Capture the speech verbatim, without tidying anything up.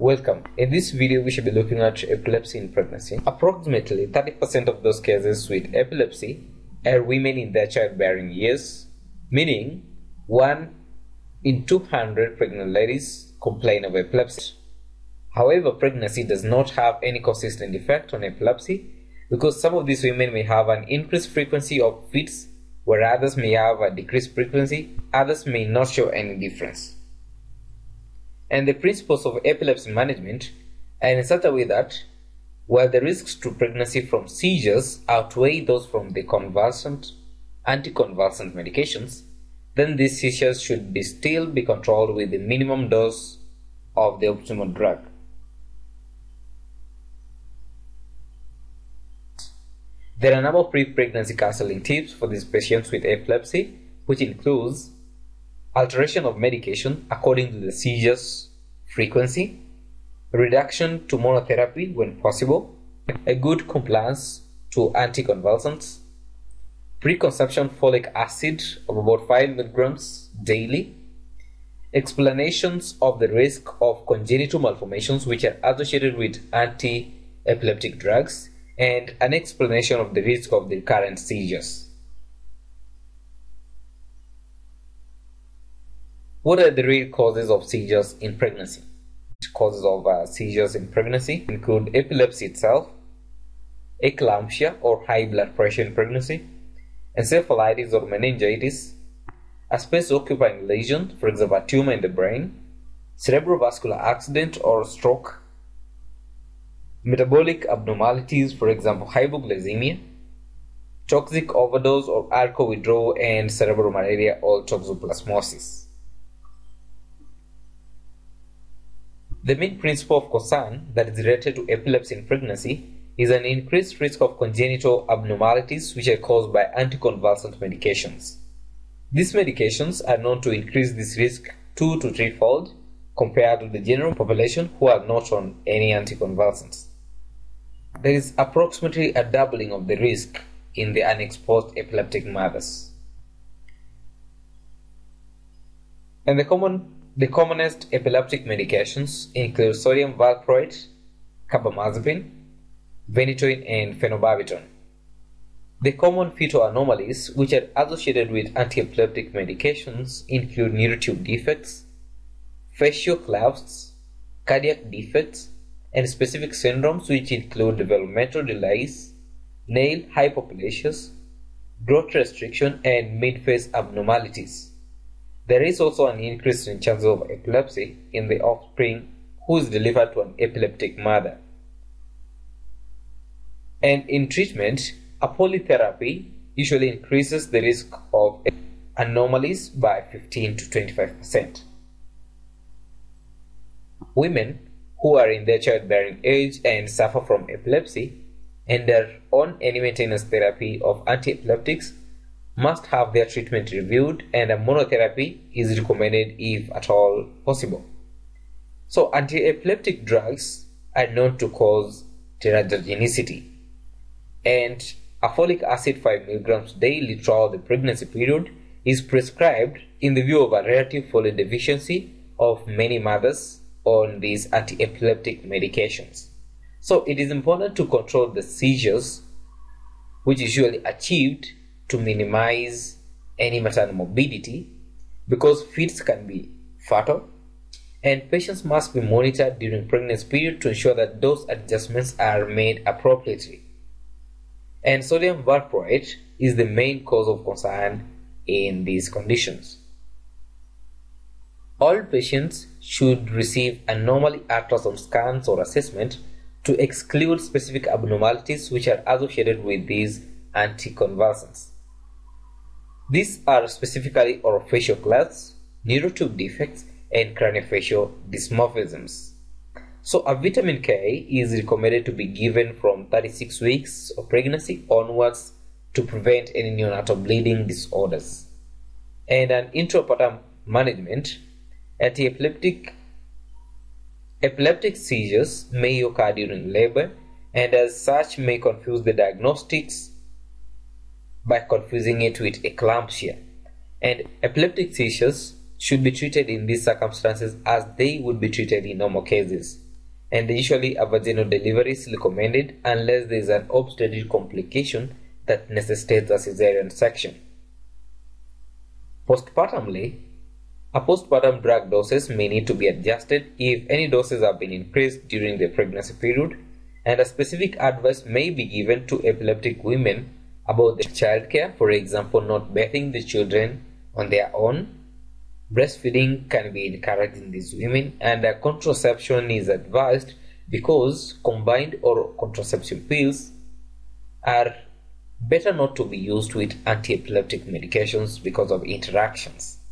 Welcome. In this video we should be looking at epilepsy in pregnancy. Approximately thirty percent of those cases with epilepsy are women in their childbearing years, meaning one in two hundred pregnant ladies complain of epilepsy. However, pregnancy does not have any consistent effect on epilepsy because some of these women may have an increased frequency of fits, where others may have a decreased frequency, others may not show any difference. And the principles of epilepsy management are in such a way that while the risks to pregnancy from seizures outweigh those from the convulsant, anticonvulsant medications, then these seizures should be still be controlled with the minimum dose of the optimal drug. There are a number of pre-pregnancy counseling tips for these patients with epilepsy, which includes alteration of medication according to the seizures frequency, reduction to monotherapy when possible, a good compliance to anticonvulsants, preconception folic acid of about five milligrams daily, explanations of the risk of congenital malformations which are associated with anti-epileptic drugs, and an explanation of the risk of the recurrent seizures. What are the real causes of seizures in pregnancy? Causes of uh, seizures in pregnancy include epilepsy itself, eclampsia or high blood pressure in pregnancy, encephalitis or meningitis, a space-occupying lesion, for example a tumor in the brain, cerebrovascular accident or stroke, metabolic abnormalities, for example hypoglycemia, toxic overdose or alcohol withdrawal, and cerebral malaria or toxoplasmosis. The main principle of concern that is related to epilepsy in pregnancy is an increased risk of congenital abnormalities which are caused by anticonvulsant medications. These medications are known to increase this risk two to threefold compared to the general population who are not on any anticonvulsants. There is approximately a doubling of the risk in the unexposed epileptic mothers. And the common, the commonest epileptic medications include sodium valproate, carbamazepine, phenytoin, and phenobarbital. The common fetal anomalies which are associated with anti-epileptic medications include neural tube defects, facial collapse, cardiac defects, and specific syndromes which include developmental delays, nail hypoplasias, growth restriction, and midface abnormalities. There is also an increase in chances of epilepsy in the offspring who is delivered to an epileptic mother. And in treatment, a polytherapy usually increases the risk of anomalies by fifteen to twenty-five percent. Women who are in their childbearing age and suffer from epilepsy and are on any maintenance therapy of anti-epileptics must have their treatment reviewed, and a monotherapy is recommended if at all possible. So anti-epileptic drugs are known to cause teratogenicity, and a folic acid five milligrams daily throughout the pregnancy period is prescribed in the view of a relative folate deficiency of many mothers on these anti-epileptic medications. So it is important to control the seizures, which is usually achieved to minimize any maternal morbidity, because fits can be fatal, and patients must be monitored during pregnancy period to ensure that dose adjustments are made appropriately. And sodium valproate is the main cause of concern in these conditions. All patients should receive a normal ultrasound scans or assessment to exclude specific abnormalities which are associated with these anticonvulsants. These are specifically orofacial collapse, neural tube defects, and craniofacial dysmorphisms. So a vitamin K is recommended to be given from thirty-six weeks of pregnancy onwards to prevent any neonatal bleeding disorders. And an intrapartum management, anti-epileptic epileptic seizures may occur during labor, and as such may confuse the diagnostics by confusing it with eclampsia. And epileptic seizures should be treated in these circumstances as they would be treated in normal cases, and usually a vaginal delivery is recommended unless there is an obstetric complication that necessitates a cesarean section. Postpartumly, a postpartum drug doses may need to be adjusted if any doses have been increased during the pregnancy period, and a specific advice may be given to epileptic women about their childcare, for example, not bathing the children on their own. Breastfeeding can be encouraged in these women, and a contraception is advised because combined or contraceptive pills are better not to be used with anti-epileptic medications because of interactions.